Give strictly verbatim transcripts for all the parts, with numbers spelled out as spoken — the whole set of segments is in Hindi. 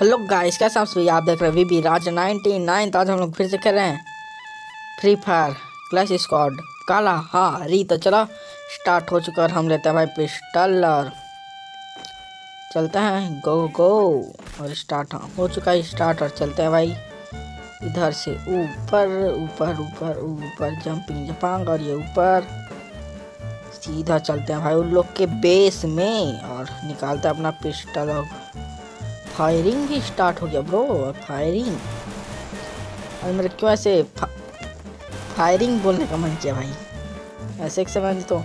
हेलो गाइस, कैसे आप सभी? आप देख रहे हैं बीबी राज नाइन्टी नाइन। आज हम लोग फिर से कर रहे हैं free fire clash squad Kalahari. तो चलो स्टार्ट हो चुका है। हम लेते हैं भाई पिस्टल और चलते हैं गो गो। और स्टार्ट हो चुका है स्टार्ट। और चलते हैं भाई इधर से ऊपर ऊपर ऊपर ऊपर जंपिंग जपांग। और ये ऊपर सीधा चलते हैं भाई उन लोग के बेस में और निकालते हैं अपना पिस्टल। और फायरिंग भी स्टार्ट हो गया ब्रो। फायरिंग और मेरे क्यों ऐसे फा... फायरिंग बोलने का मन किया भाई। ऐसे एक समय तो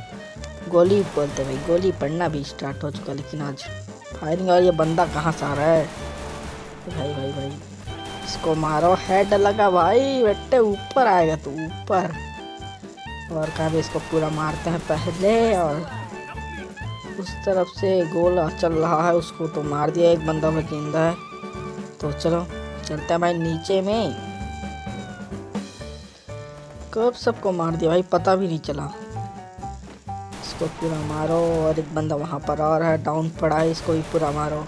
गोली बोलते भाई। गोली पड़ना भी स्टार्ट हो चुका लेकिन आज फायरिंग। और ये बंदा कहाँ से आ रहा है भाई? भाई भाई इसको मारो। हेड लगा भाई। बेटे ऊपर आएगा तो ऊपर। और कहाँ भी इसको पूरा मारते हैं पहले। और उस तरफ से गोला चल रहा है, उसको तो मार दिया। एक बंदा में गेंदा है। तो चलो चलते हैं भाई नीचे में। कब सबको मार दिया भाई पता भी नहीं चला। इसको पूरा मारो। और एक बंदा वहाँ पर और है, डाउन पड़ा है, इसको भी पूरा मारो।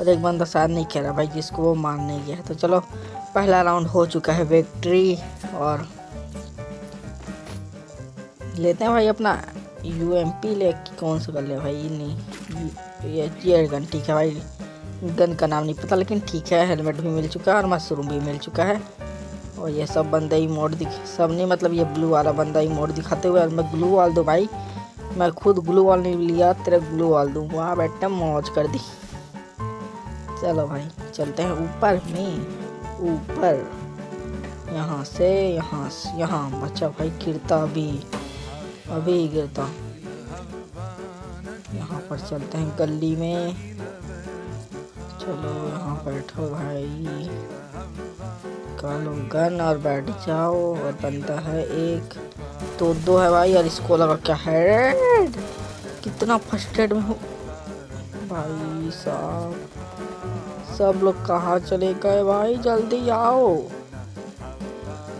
और एक बंदा शायद नहीं खेल रहा भाई जिसको वो मारने गया है। तो चलो पहला राउंड हो चुका है विक्ट्री। और लेते हैं भाई अपना यू एम पी। ले कौन सा कर ले भाई? नहीं ये ये गन ठीक है भाई। गन का नाम नहीं पता लेकिन ठीक है। हेलमेट भी मिल चुका है और मशरूम भी मिल चुका है। और ये सब बंदा ही मोड़ दिख सब नहीं, मतलब ये ब्लू वाला बंदा ही मोड़ दिखाते हुए। और मैं ग्लू वाल दूँ भाई, मैं खुद ग्लू वाल नहीं लिया, तेरे ग्लू वाल दूँ। वहाँ बैठना मौज कर दी। चलो भाई चलते हैं ऊपर में। ऊपर यहाँ से यहाँ से यहाँ बच्चा भाई गिरता भी अभी गिरता। यहाँ पर चलते हैं गली में। चलो यहाँ बैठो भाई, कालो गन और बैठ जाओ। और बनता है एक तो दो है भाई। और इसको लगा क्या है? कितना फर्स्ट एड में हो भाई साहब। सब लोग कहाँ चले गए भाई? जल्दी आओ।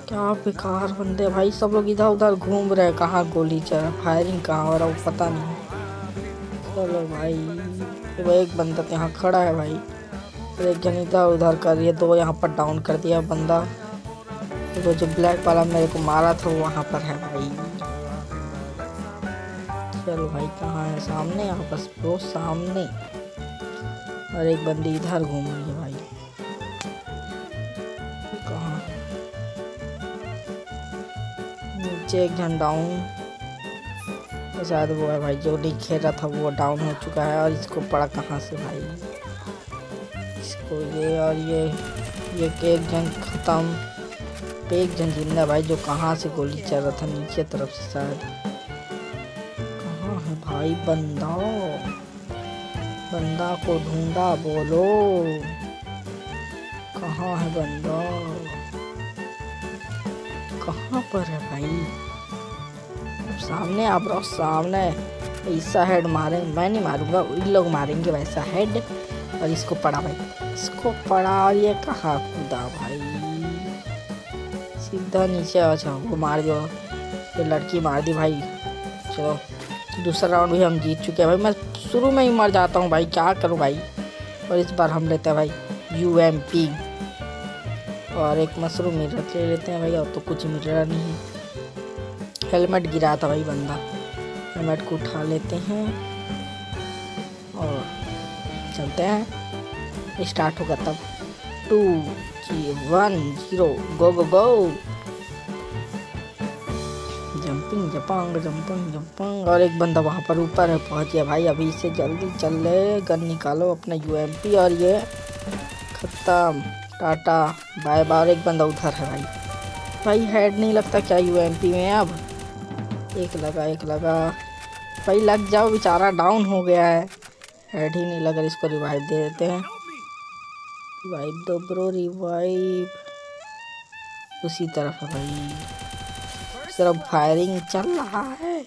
क्या बेकार बंदे भाई, सब लोग इधर उधर घूम रहे। कहाँ गोली चल रहा, फायरिंग कहाँ हो रहा वो पता नहीं। चलो भाई वो एक बंदा यहाँ खड़ा है भाई। एक जन इधर उधर कर रही है। दो यहाँ पर डाउन कर दिया बंदा। वो जो ब्लैक वाला मेरे को मारा था वो वहाँ पर है भाई। चलो भाई कहाँ है? सामने आपस वो सामने। और एक बंदी इधर घूम रही है भाई। एक जन डाउन, शायद वो है भाई जो नहीं खेल रहा था वो डाउन हो चुका है। और इसको पड़ा कहाँ से भाई? इसको ये और ये ये एक जन खत्म। एक जन जिंदा भाई जो कहाँ से गोली चल रहा था नीचे तरफ से शायद। कहाँ है भाई बंदा? बंदा को ढूंढा बोलो, कहाँ है बंदा? कहाँ पर है भाई? सामने आप रहो सामने। ऐसा हेड मारे, मैं नहीं मारूंगा, इन लोग मारेंगे वैसा हेड। और इसको पड़ा भाई, इसको पड़ा। और ये कहाँ कूदा भाई? सीधा नीचे। अच्छा वो मार दिया, ये लड़की मार दी भाई। चलो दूसरा राउंड भी हम जीत चुके हैं भाई। मैं शुरू में ही मर जाता हूँ भाई, क्या करूँ भाई। और इस बार हम लेते हैं भाई यू एम पी। और एक मशरूम मिरर ले लेते हैं भाई। अब तो कुछ मिरर नहीं है। हेलमेट गिरा था भाई बंदा, हेलमेट को उठा लेते हैं और चलते हैं। स्टार्ट होगा तब two G one zero go go go. Jumping जपांग जंपिंग जंपिंग। और एक बंदा वहाँ पर ऊपर है, पहुँच गया भाई। अभी इससे जल्दी चल ले। गन निकालो अपना यू एम पी। और ये खत्म, टाटा बाय बाय। एक बंदा उधर है भाई। भाई हेड नहीं लगता क्या यूएमपी में? अब एक लगा एक लगा भाई, लग जाओ, बेचारा डाउन हो गया है। हेड ही नहीं लगा। इसको रिवाइव दे देते हैं। रिवाइव दो ब्रो, रिवाइव। उसी तरफ है भाई, उस तरफ फायरिंग चल रहा है,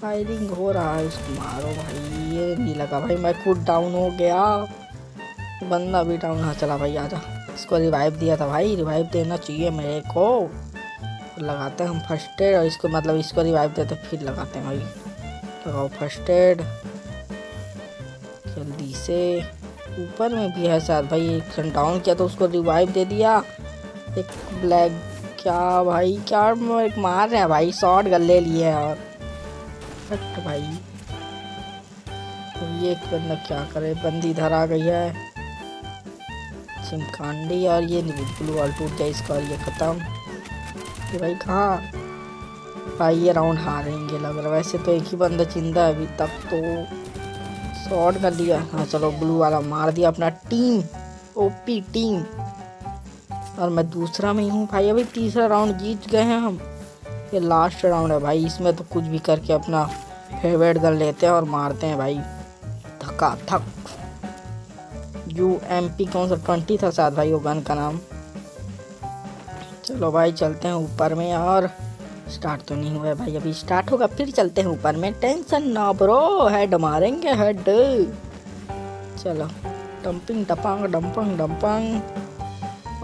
फायरिंग हो रहा है। उसको मारो भाई। ये नहीं लगा भाई, मैं खुद डाउन हो गया, बंदा भी डाउन। हाँ चला भाई आजा। इसको रिवाइव दिया था भाई, रिवाइव देना चाहिए मेरे को। लगाते हैं हम फर्स्ट एड। और इसको मतलब इसको रिवाइव देते फिर लगाते हैं भाई। लगाओ फर्स्ट एड जल्दी से। ऊपर में भी है शायद भाई। एक जन डाउन किया तो उसको रिवाइव दे दिया। एक ब्लैक क्या भाई क्या एक मार रहे हैं भाई, शॉर्ट गन ले लिए यार फट भाई। तो ये एक बंदा क्या करे, बंदी धर आ गई है चिमकांडी। और ये ब्लू वाल टूट गया इसका, ये ख़त्म। ये भाई कहाँ भाई ये राउंड हारेंगे लग रहा है। वैसे तो एक ही बंदा जिंदा है अभी तक, तो शॉट कर दिया। हाँ चलो ब्लू वाला मार दिया अपना टीम, ओपी टीम। और मैं दूसरा में ही हूँ भाई, अभी तीसरा राउंड जीत गए हैं हम। ये लास्ट राउंड है भाई, इसमें तो कुछ भी करके अपना फेवरेट गन लेते हैं और मारते हैं भाई धक्का धक। यू एम पी कौन सा ट्वेंटी था शायद भाई वो गन का नाम। चलो भाई चलते हैं ऊपर में। और स्टार्ट तो नहीं हुआ है भाई, अभी स्टार्ट होगा फिर चलते हैं ऊपर में। टेंशन ना ब्रो, हेड मारेंगे हेड। चलो डंपिंग टपांग डंपंग डंपंग।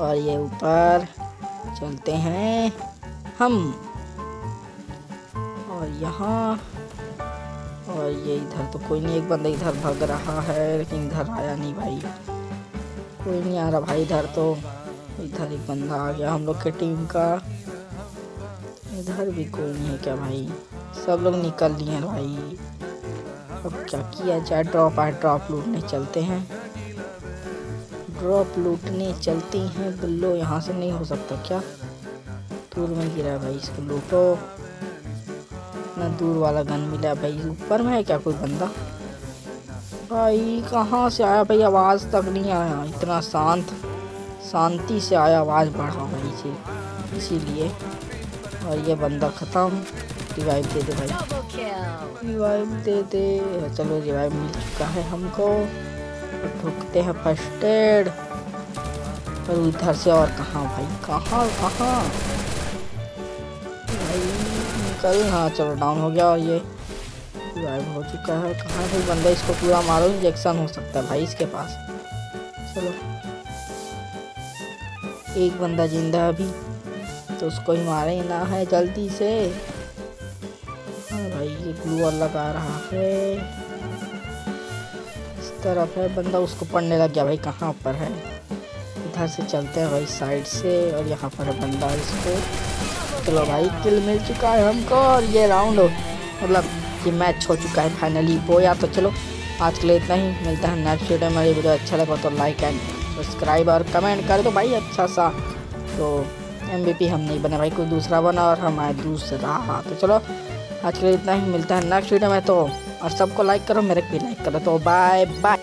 और ये ऊपर चलते हैं हम। और यहाँ और ये इधर तो कोई नहीं। एक बंदा इधर भाग रहा है लेकिन इधर आया नहीं भाई, कोई नहीं आ रहा भाई इधर। तो इधर एक बंदा आ गया हम लोग के टीम का। इधर भी कोई नहीं है क्या भाई, सब लोग निकल लिए हैं भाई। अब क्या किया जाए, ड्रॉप आए ड्रॉप लूटने चलते हैं, ड्रॉप लूटने चलती हैं बिल्लो। यहाँ से नहीं हो सकता क्या, दूर में गिरा भाई, इसको लूटो। ना दूर वाला गन मिला भाई। ऊपर में है क्या कोई बंदा भाई, कहाँ से आया भाई, आवाज़ तक नहीं आया। इतना शांत शांति से आया, आवाज़ बढ़ाओ भाई से इसीलिए। और ये बंदा ख़त्म, रिवाइव दे दे भाई, रिवाइव दे दे। चलो रिवाइव मिल चुका है हमको। ठोकते हैं फर्स्ट एड। और इधर से और कहाँ भाई, कहाँ कहाँ भाई निकल। हाँ चलो डाउन हो गया। और ये रिवाइव हो चुका है। कहाँ कोई बंदा, इसको पूरा मारो, इंजेक्शन हो सकता है भाई इसके पास। चलो एक बंदा जिंदा अभी, तो उसको ही मारे ही ना है जल्दी से। हाँ भाई ये ग्लू लगा रहा है इस तरफ है बंदा, उसको पड़ने लग गया भाई। कहाँ पर है, इधर से चलते हैं भाई साइड से। और यहाँ पर है बंदा, इसको चलो भाई किल मिल चुका है हमको। और ये राउंड मतलब ये मैच हो चुका है फाइनली वो या। तो चलो आज के लिए इतना ही, मिलता है नेक्स्ट वीडियो। मेरी वीडियो अच्छा लगा तो लाइक एंड सब्सक्राइब और कमेंट कर दो भाई अच्छा सा। तो एमवीपी हम नहीं बने भाई, कोई दूसरा बना और हम आए दूसरा। हाँ तो चलो आज के लिए इतना ही, मिलता है नेक्स्ट वीडियो में। तो और सबको लाइक करो, मेरे को भी लाइक करो। तो बाय बाय।